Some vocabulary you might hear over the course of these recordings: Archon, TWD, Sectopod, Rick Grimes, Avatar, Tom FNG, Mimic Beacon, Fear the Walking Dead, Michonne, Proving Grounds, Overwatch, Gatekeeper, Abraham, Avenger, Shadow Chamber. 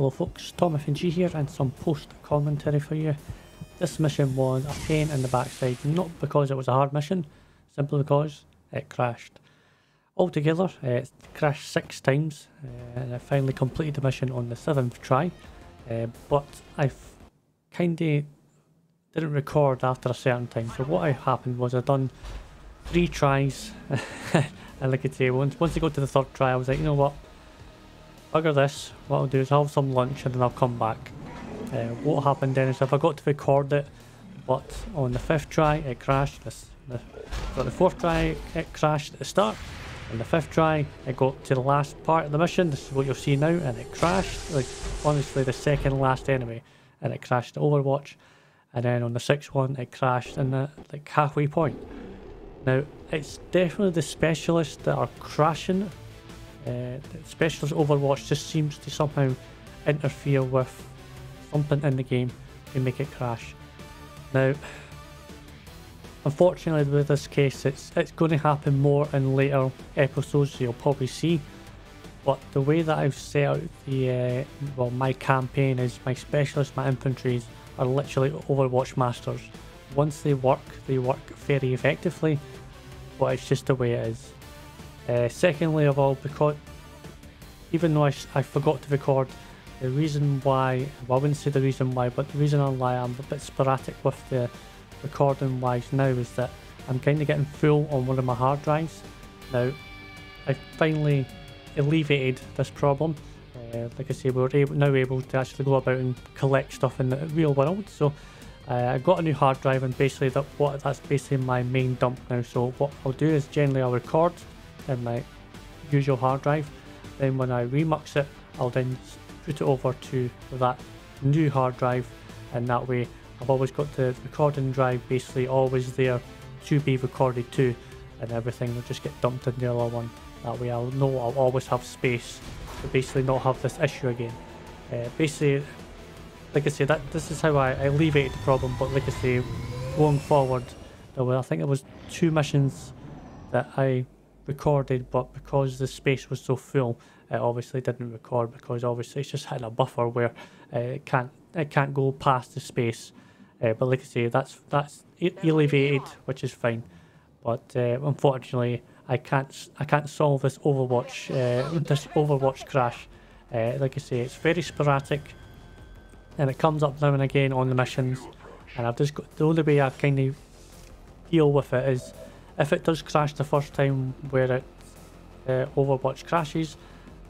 Hello folks, Tom FNG here and some post commentary for you. This mission was a pain in the backside, not because it was a hard mission, simply because it crashed. Altogether, it crashed 6 times and I finally completed the mission on the 7th try, but I kinda didn't record after a certain time. So what happened was I done 3 tries and like I say, once I got to the 3rd try I was like, you know what? Bugger this, what I'll do is I'll have some lunch and then I'll come back. What happened then is I forgot to record it, but on the 5th try it crashed. So the 4th try it crashed at the start, and the 5th try it got to the last part of the mission, this is what you'll see now, and it crashed, like honestly the second last enemy, and it crashed to Overwatch, and then on the 6th one it crashed in the like halfway point. Now it's definitely the specialists that are crashing. Specialist Overwatch just seems to somehow interfere with something in the game to make it crash. Now unfortunately with this case it's going to happen more in later episodes, so you'll probably see, but the way that I've set out the my campaign is my specialists, my infantries are literally Overwatch masters. Once they work very effectively, but it's just the way it is. Secondly of all, because even though I forgot to record, the reason why, well, I wouldn't say the reason why, but the reason why I'm a bit sporadic with the recording wise now is that I'm kind of getting full on one of my hard drives. Now I've finally alleviated this problem. Like I say, we're now able to actually go about and collect stuff in the real world. So I got a new hard drive, and basically that's basically my main dump now. So what I'll do is generally I'll record in my usual hard drive, then when I remux it I'll then put it over to that new hard drive, and that way I've always got the recording drive basically always there to be recorded to, and everything will just get dumped in the other one. That way I'll know I'll always have space to basically not have this issue again. Basically like I say, this is how I alleviate the problem, but like I say, going forward there were, I think it was 2 missions that I recorded, but because the space was so full it obviously didn't record, because obviously it's just hitting a buffer where it can't go past the space, but like I say, that's elevated, which is fine, but unfortunately I can't solve this Overwatch crash. Like I say, it's very sporadic and it comes up now and again on the missions, and I've just got, the only way I kind of deal with it is if it does crash the first time where it Overwatch crashes,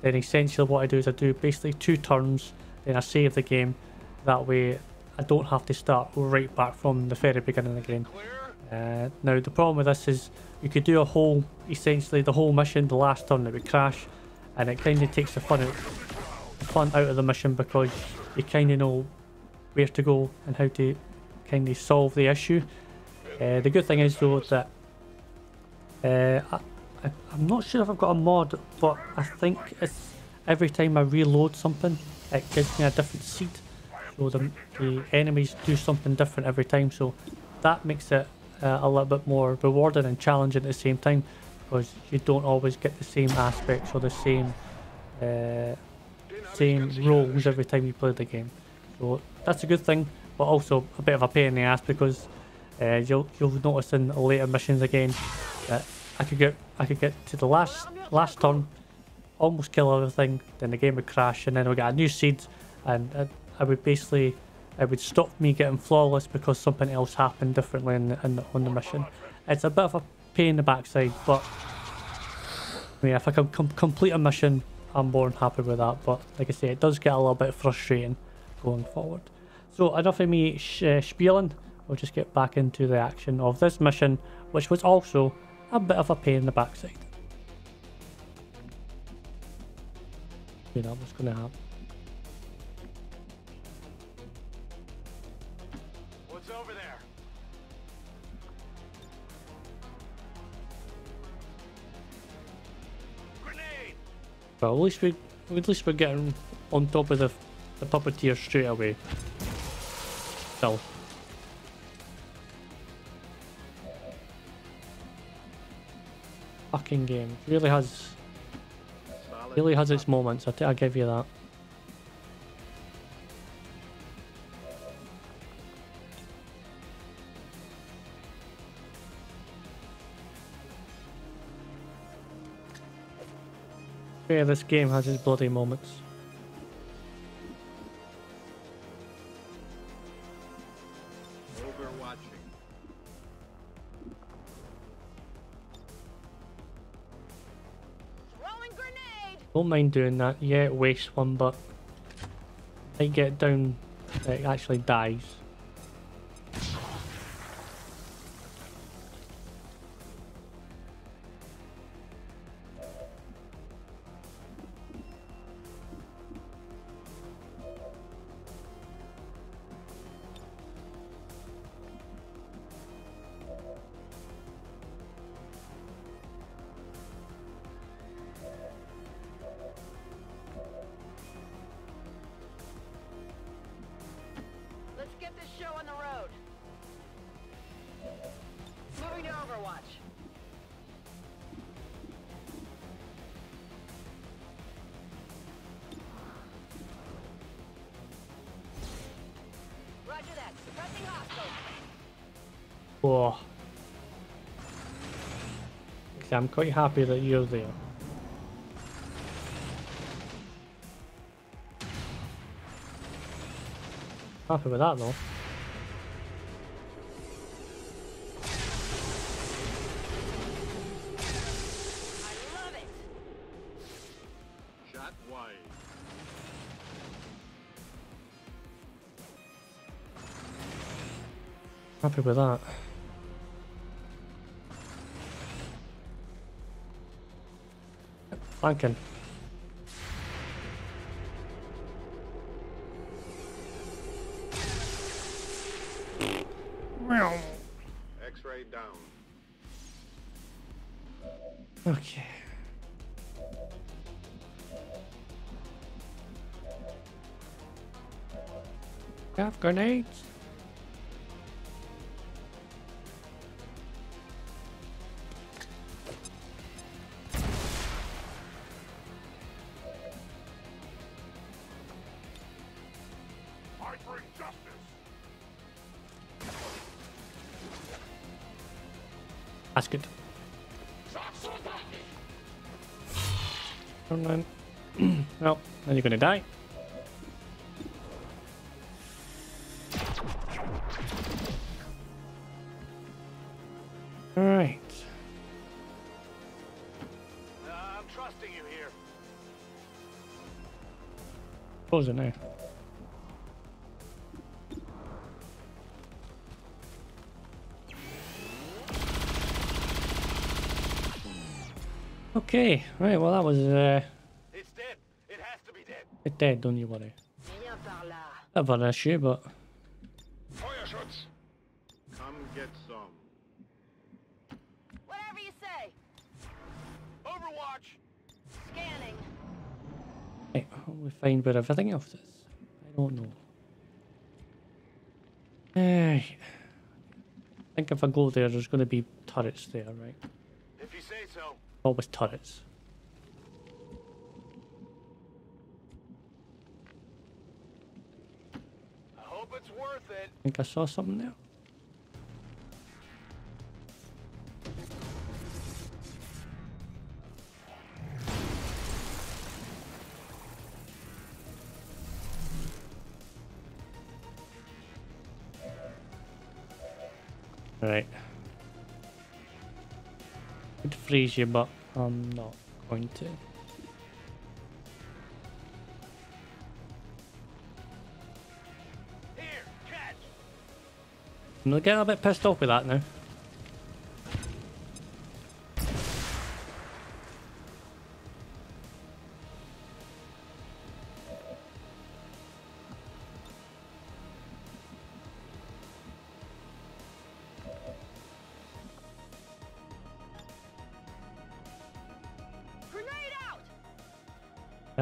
then essentially what I do is I do basically 2 turns, then I save the game. That way I don't have to start right back from the very beginning again. Now the problem with this is you could do essentially the whole mission the last turn that would crash, and it kind of takes the fun out of the mission, because you kind of know where to go and how to kind of solve the issue. The good thing is though that I'm not sure if I've got a mod, but I think it's every time I reload something it gives me a different seed, so the enemies do something different every time, so that makes it a little bit more rewarding and challenging at the same time, because you don't always get the same aspects or the same roles every time you play the game. So that's a good thing, but also a bit of a pain in the ass, because you'll notice in later missions again that I could get to the last turn, almost kill everything, then the game would crash, and then I would get a new seed, and it would stop me getting flawless because something else happened differently on the mission. It's a bit of a pain in the backside, but I mean, if I can complete a mission, I'm more than happy with that. But like I say, it does get a little bit frustrating going forward. So enough of me spieling. We'll just get back into the action of this mission, which was also a bit of a pain in the backside. You know what's going to happen. What's over there? Grenade! Well, at least we're getting on top of the puppeteer straight away. Still. Fucking game, it really has its moments, I give you that. Yeah, this game has its bloody moments. Don't mind doing that. Yeah, it wastes one, but I get down, it actually dies. Oh. I'm quite happy that you're there. Happy with that though. Happy with that. Planking. X-ray down. Okay. Have grenades. That's good. Come on. Well, then you're gonna die. All right. I'm trusting you here. Close it now. Okay, right, well that was it's dead. It has to be dead. It's dead, don't you worry. I've had an issue, but fire shots. Come get some. Whatever you say. Overwatch. Scanning. Right, we find where everything else is. I don't know. Right. I think if I go there there's gonna be turrets there, right? If you say so. Always turrets. I hope it's worth it. I think I saw something there. Right. Could freeze you, but I'm not going to. Here, catch. I'm getting a bit pissed off with that now.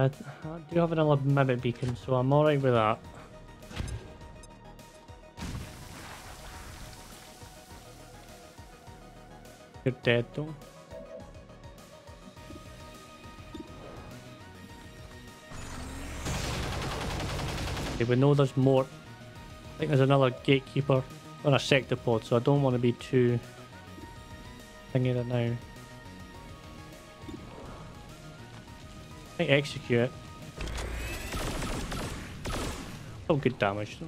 I do have another Mimic Beacon, so I'm alright with that. You're dead though. Okay, we know there's more. I think there's another Gatekeeper or a Sectopod, so I don't want to be too thingy right now. I execute. Oh, good damage though.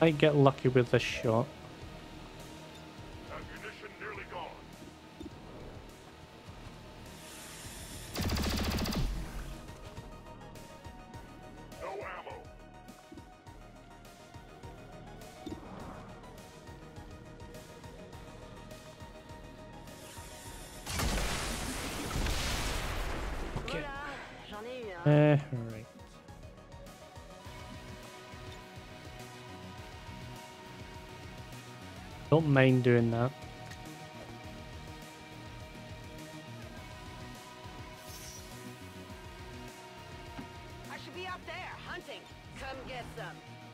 I get lucky with this shot. Ammunition nearly gone. No ammo. Okay. Right. Don't mind doing that. I should be out there hunting. Come get some.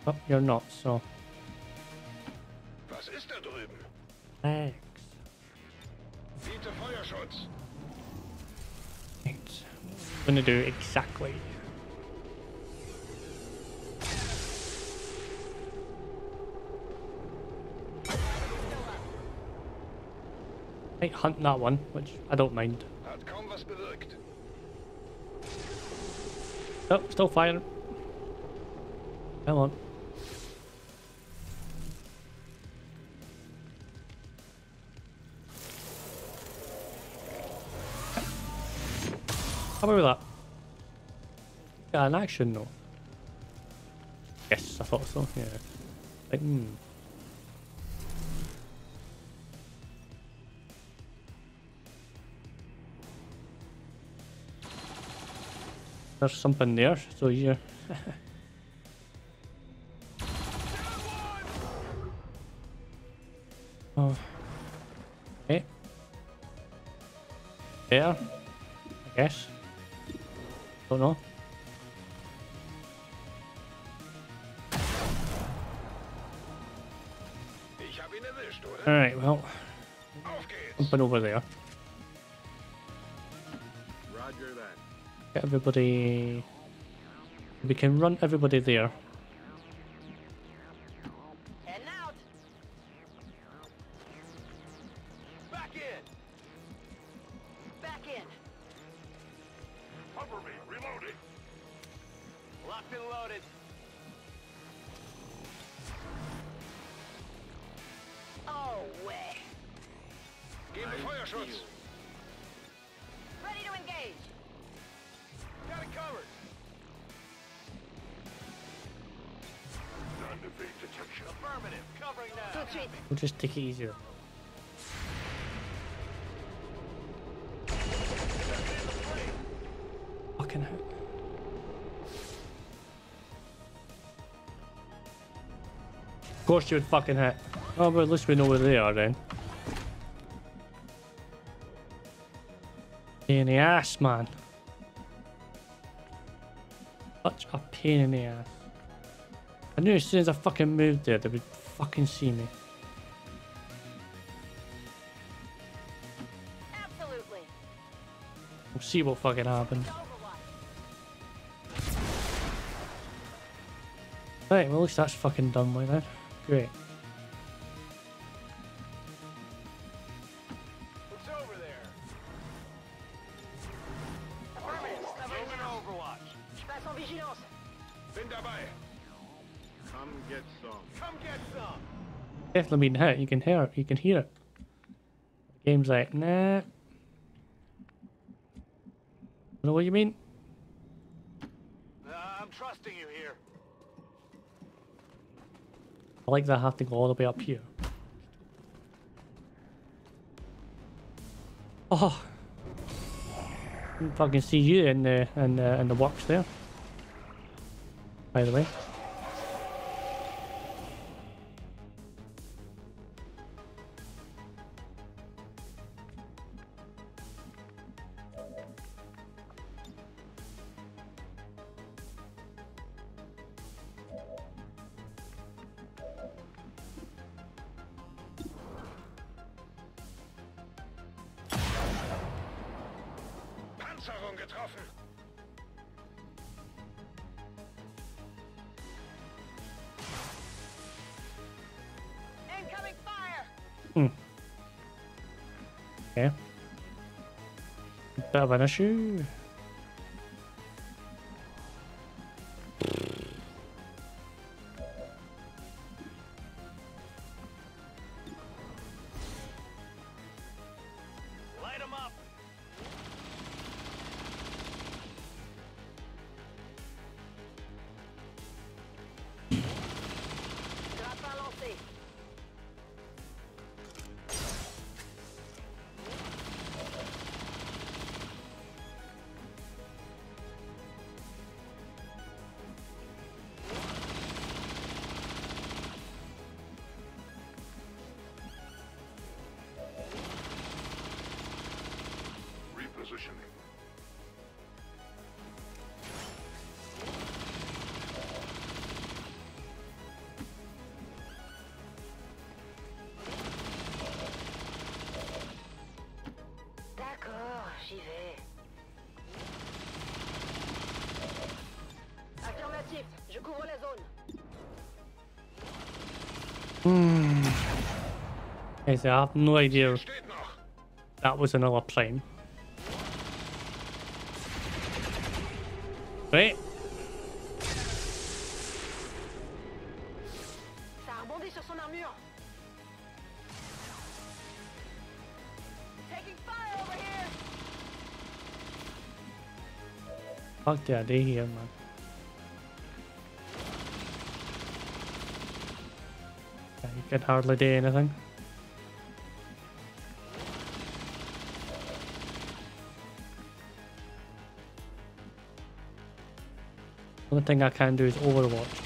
But you're not, so. Was ist da drüben? Thanks. Bitte Feuerschutz. Thanks. I'm gonna do exactly. Hunt that one, which I don't mind. Oh, still firing. Come on. How about that? Got an action though. Yes, I thought so. Yeah. Like, There's something there, so yeah. Oh. Okay. There. I guess. Don't know. Alright, well. Something over there. Roger that. Get everybody. We can run everybody there. And out. Back in. Back in. Cover me, reloading. Locked and loaded. Oh way. Give me fire shots. Ready to engage. Got it covered. Non-evade detection. Affirmative. Covering now. We'll just take it easier. Fucking hell. Of course you would fucking hit. Oh, but at least we know where they are then. Pain in the ass, man. Such a pain in the ass. I knew as soon as I fucking moved there, they would fucking see me. Absolutely. We'll see what fucking happens. Right, well at least that's fucking done by then. Great. It's over there. Permanent Overwatch. Come get some. Come get some. Definitely been hit. You can hear it. You can hear it. The game's like, nah. Know what you mean? I'm trusting you here. I like that I have to go all the way up here. Oh. Didn't fucking see you in the works there. By the way. Panzerung getroffen. Incoming fire. Okay. Bit of an issue. Okay, so I have no idea that was another plane. Right? Taking fire over here. Fuck yeah, they here, man. Yeah, you can hardly do anything. The only thing I can do is Overwatch.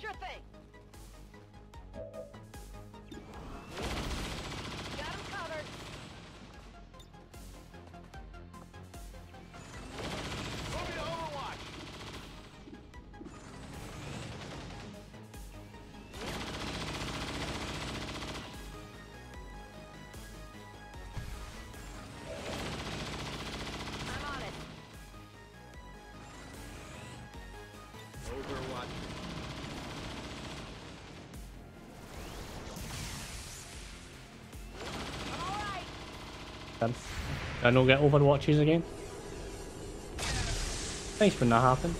Sure thing. Done. I don't get Overwatches again. Nice when that happens.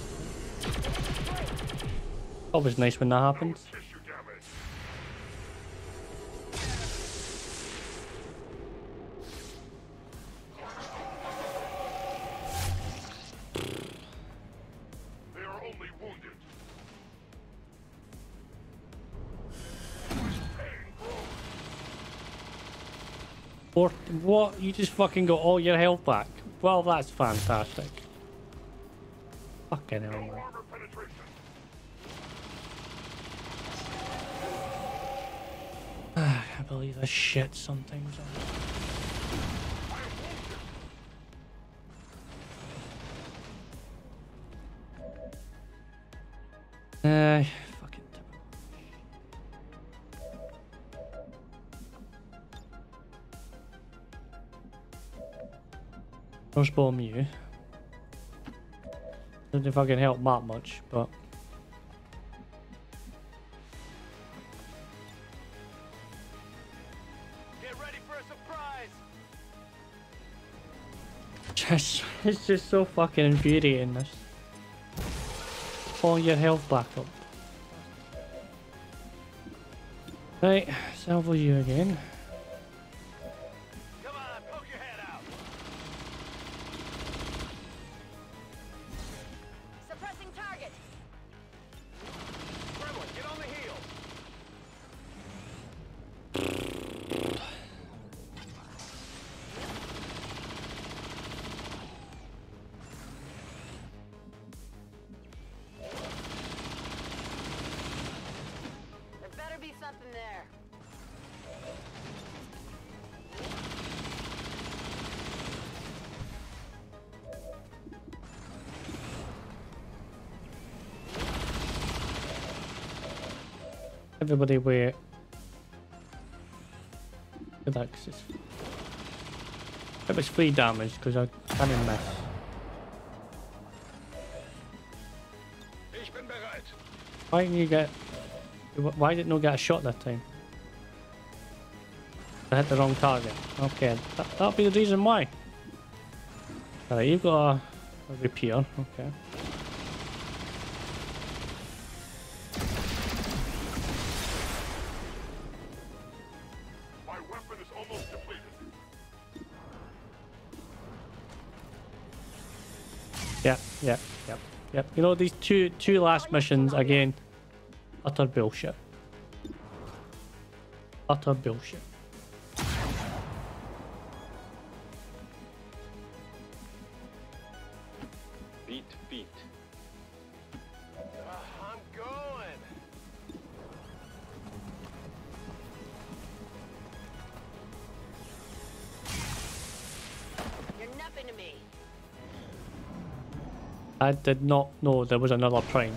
Always nice when that happens. What? You just fucking got all your health back. Well, that's fantastic. Fucking hell, man. I can't believe this shit sometimes. Bomb you. Don't know if I can help that much, but get ready for a surprise. It's just so fucking infuriating. This all your health back up. Right, salvo you again. up in there. Everybody wait. Look at that, because it's... That was free damage, because I can't mess. Why didn't you get... Why didn't I get a shot that time? I hit the wrong target. Okay, that'll be the reason why. Alright, you've got a repair. Okay. Yep, you know, these two last missions, again, utter bullshit. Utter bullshit. Beat. I'm going. You're nothing to me. I did not know there was another prime.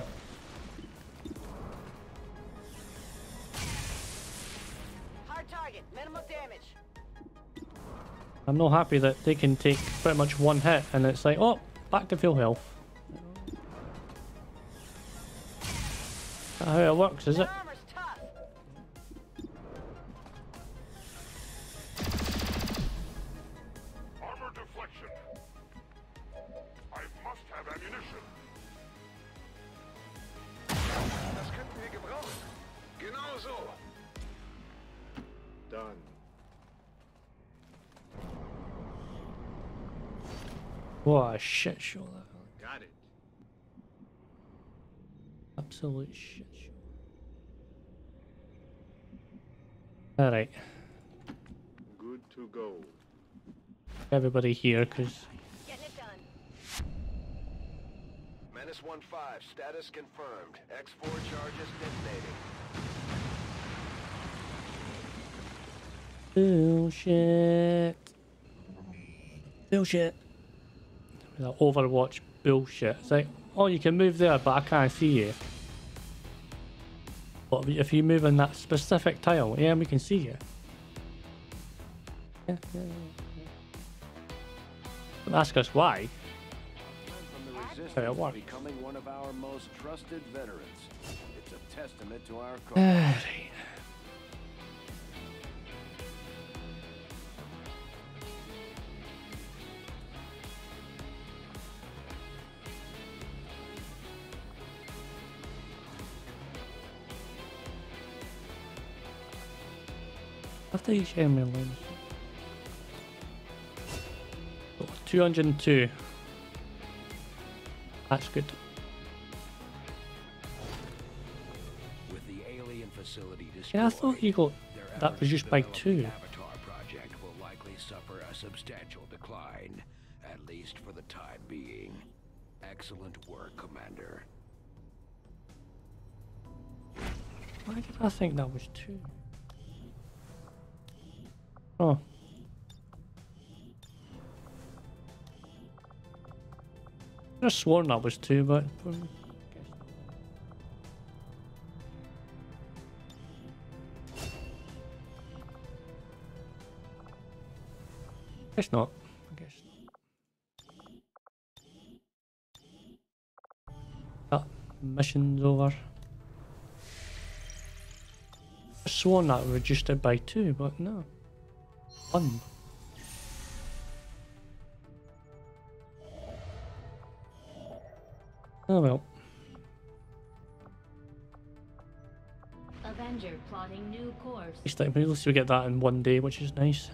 Hard target, minimal damage. I'm not happy that they can take pretty much one hit and it's like, oh, back to full health. That's not how it works, is it? What a shit show that. Got it. Absolute shit show. Alright. Good to go. Everybody here, cause getting it done. Menace 1-5, status confirmed. X4 charges detonating. Bullshit. Bullshit. That Overwatch bullshit. It's like, oh, you can move there, but I can't see you. But if you move in that specific tile, yeah, we can see you. Don't ask us why. That's how it works. Becoming one of our most trusted veterans. It's a testament to our cause. After each enemy lane, 202. That's good. With the alien facility destroyed, yeah, I thought you got that reduced by 2. Avatar project will likely suffer a substantial decline, at least for the time being. Excellent work, Commander. Why did I think that was 2? Oh. I just sworn that was 2, but guess not. I guess not. That mission's over. I sworn that reduced it by 2, but no. One. Oh well. Avenger plotting new course. At least we get that in one day, which is nice.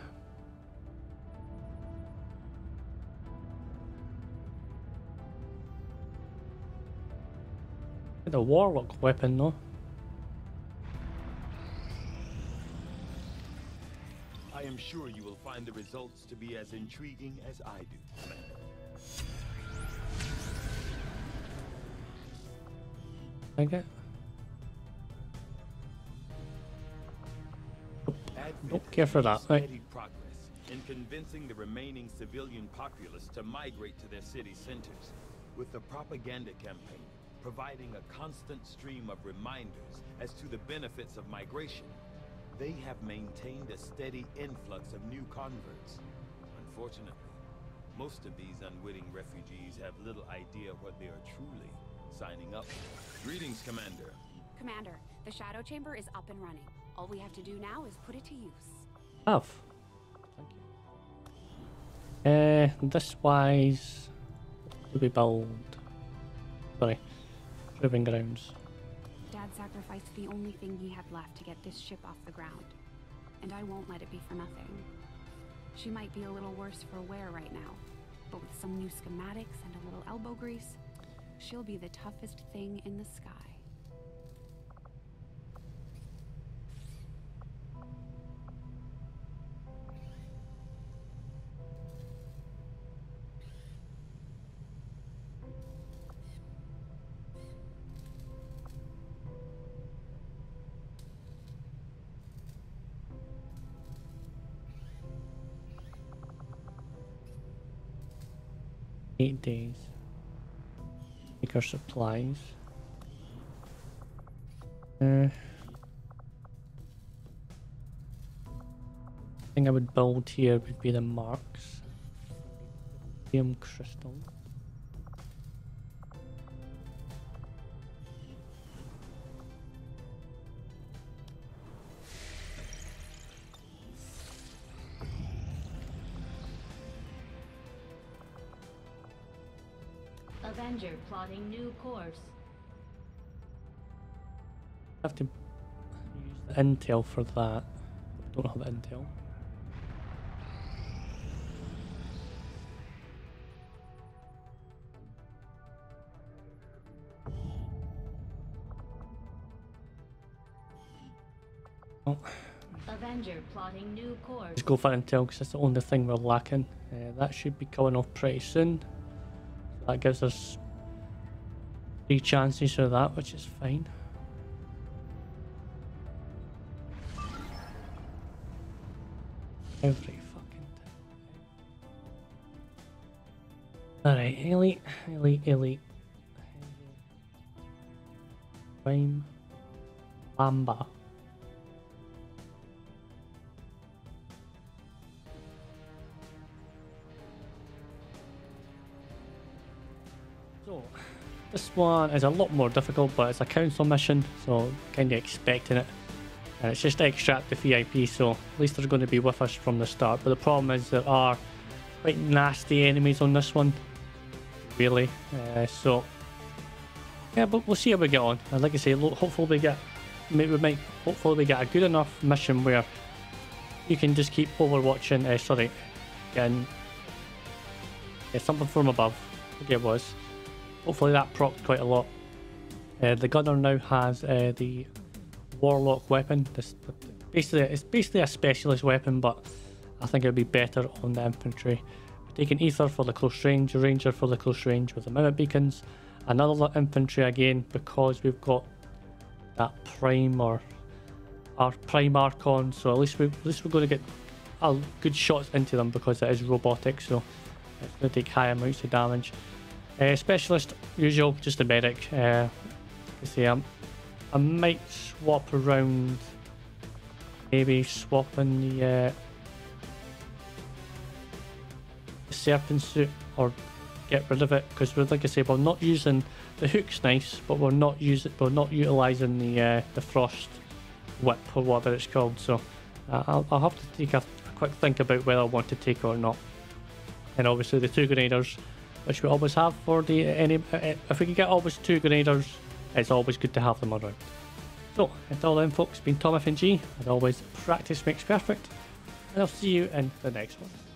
Get the warlock weapon though. I am sure you will find the results to be as intriguing as I do, Commander. Thank you. Don't care for that, right? In convincing the remaining civilian populace to migrate to their city centers, with the propaganda campaign providing a constant stream of reminders as to the benefits of migration, they have maintained a steady influx of new converts. Unfortunately, most of these unwitting refugees have little idea what they are truly signing up for. Greetings, Commander. Commander, the Shadow Chamber is up and running. All we have to do now is put it to use. Oh. Thank you. This wise... to be bold. Sorry. Proving Grounds. Dad sacrificed the only thing he had left to get this ship off the ground. And I won't let it be for nothing. She might be a little worse for wear right now, but with some new schematics and a little elbow grease, she'll be the toughest thing in the sky. Eight days. Take our supplies. I think I would build here would be the marks. Lithium crystal. Avenger plotting new course. I have to use the intel for that. I don't have intel. Oh. Avenger plotting new course. Just go for intel because that's the only thing we're lacking. That should be coming off pretty soon. That gives us 3 chances for that, which is fine. Every fucking time. Alright, elite. Prime. Lamba. This one is a lot more difficult, but it's a council mission, so kind of expecting it. And it's just to extract the VIP, so at least they're going to be with us from the start. But the problem is there are quite nasty enemies on this one, really. So yeah, but we'll see how we get on. And like I say, hopefully we get, hopefully we get a good enough mission where you can just keep overwatching. Sorry, something from above. I forget what it was. Hopefully that propped quite a lot. The gunner now has the warlock weapon. It's basically a specialist weapon, but I think it would be better on the infantry. We're taking ether for the close range, ranger for the close range with the mimic beacons, another infantry again because we've got that prime Archon. So at least we're going to get good shots into them because it is robotic, so it's going to take high amounts of damage. Specialist, usual, just a medic. I might swap around, maybe swapping the serpent suit or get rid of it, because like I say, we're not using the hook's nice, but we're not utilising the frost whip or whatever it's called. So I'll have to take a quick think about whether I want to take it or not. And obviously the 2 grenaders, which we always have for the if we can get always 2 grenaders, it's always good to have them around. So until then, folks, it's been Tom FNG. As always, practice makes perfect, and I'll see you in the next one.